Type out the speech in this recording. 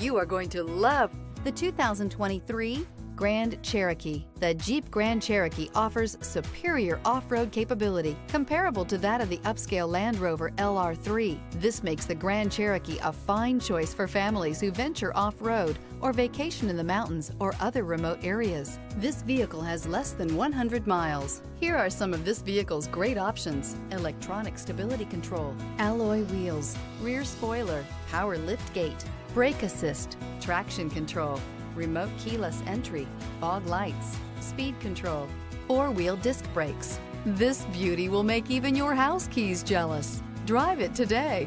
you are going to love the 2023 Grand Cherokee. The Jeep Grand Cherokee offers superior off-road capability comparable to that of the upscale Land Rover LR3. This makes the Grand Cherokee a fine choice for families who venture off-road or vacation in the mountains or other remote areas. This vehicle has less than 100 miles. Here are some of this vehicle's great options: electronic stability control, alloy wheels, rear spoiler, power liftgate, brake assist, traction control, remote keyless entry, fog lights, speed control, four-wheel disc brakes. This beauty will make even your house keys jealous. Drive it today.